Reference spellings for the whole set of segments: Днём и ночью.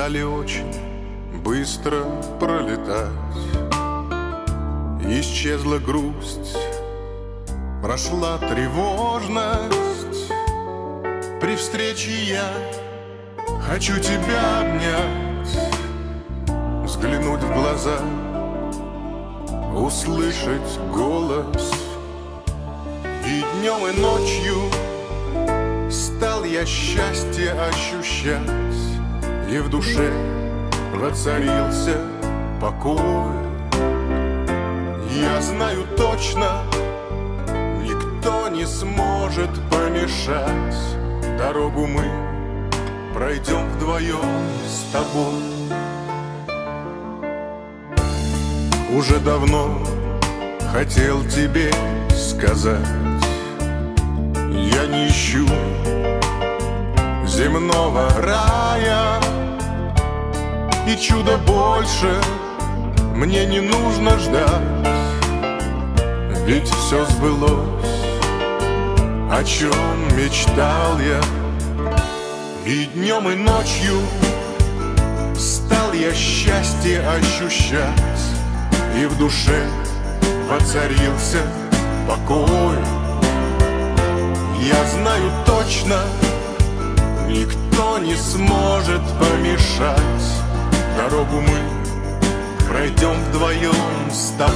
стали очень быстро пролетать. Исчезла грусть, прошла тревожность. При встрече я хочу тебя обнять, взглянуть в глаза, услышать голос. И днем, и ночью стал я счастье ощущать, и в душе воцарился покой. Я знаю точно, никто не сможет помешать, дорогу мы пройдем вдвоем с тобой. Уже давно хотел тебе сказать, я не ищу земного рая, и чудо больше мне не нужно ждать, ведь все сбылось, о чем мечтал я. И днем, и ночью стал я счастье ощущать, и в душе воцарился покой. Я знаю точно, никто не сможет помешать, дорогу мы пройдем вдвоем с тобой.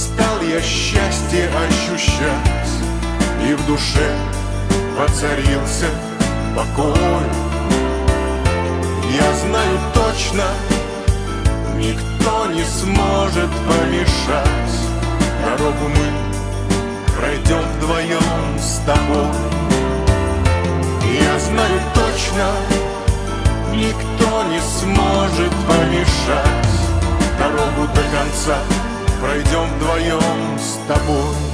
Стал я счастье ощущать, и в душе воцарился покой. Я знаю точно, никто не сможет помешать, дорогу мы пройдем вдвоем с тобой. Я знаю точно, никто не сможет помешать, дорогу до конца пройдем вдвоем с тобой.